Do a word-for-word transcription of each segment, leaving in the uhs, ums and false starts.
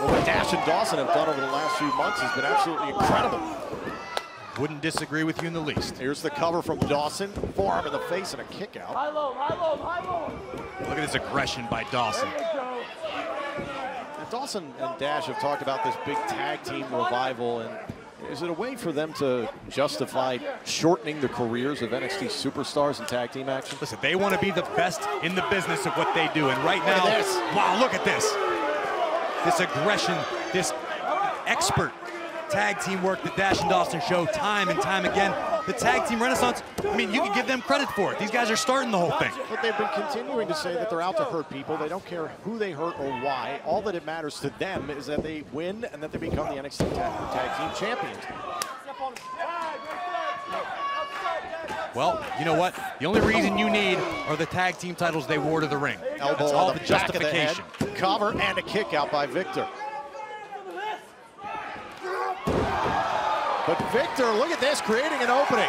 Well, what Dash and Dawson have done over the last few months has been absolutely incredible. Wouldn't disagree with you in the least. Here's the cover from Dawson. Forearm in the face and a kick out. High low, high low, high low. Look at this aggression by Dawson. And Dawson and Dash have talked about this big tag team revival, and is it a way for them to justify shortening the careers of N X T superstars in tag team action? Listen, they want to be the best in the business of what they do, and right now, wow, look at this. This aggression, this expert tag team work that Dash and Dawson show time and time again. The tag team renaissance, I mean, you can give them credit for it. These guys are starting the whole thing. But they've been continuing to say that they're out to hurt people. They don't care who they hurt or why. All that it matters to them is that they win and that they become the N X T tag, tag team champions. Well, you know what? The only reason you need are the tag team titles they wore to the ring. Elbow That's all the, the justification. The cover and a kick out by Victor. But Victor, look at this, creating an opening.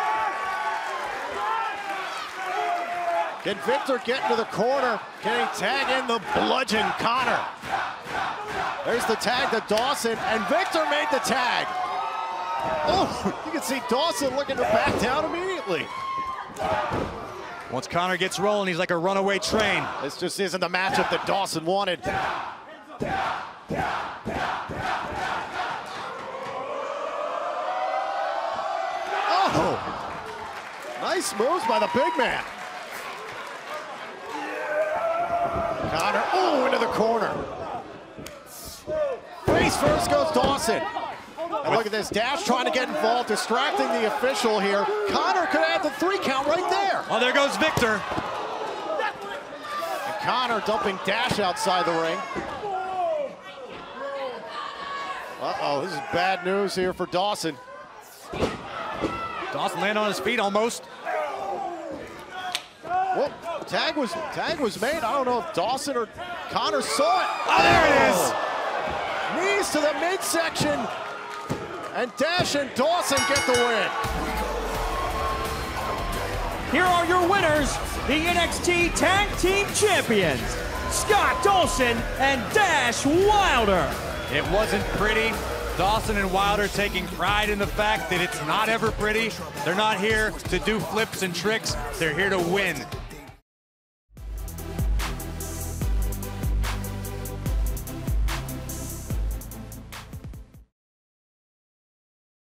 Can Victor get into the corner? Can he tag in the bludgeon Konnor? There's the tag to Dawson, and Victor made the tag. Oh, you can see Dawson looking to back down immediately. Once Konnor gets rolling, he's like a runaway train. This just isn't the matchup that Dawson wanted. Oh, nice moves by the big man. Konnor, oh, into the corner. Face first goes Dawson. And look at this, Dash trying to get involved, distracting the official here. Konnor could add the three count right there. Oh, there goes Victor. And Konnor dumping Dash outside the ring. Uh-oh, this is bad news here for Dawson. Dawson landed on his feet almost. Well, tag was, tag was made. I don't know if Dawson or Konnor saw it. Oh, there it is. Knees to the midsection. And Dash and Dawson get the win. Here are your winners, the N X T Tag Team Champions, Scott Dawson and Dash Wilder. It wasn't pretty. Dawson and Wilder taking pride in the fact that it's not ever pretty. They're not here to do flips and tricks. They're here to win.